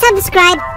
subscribe.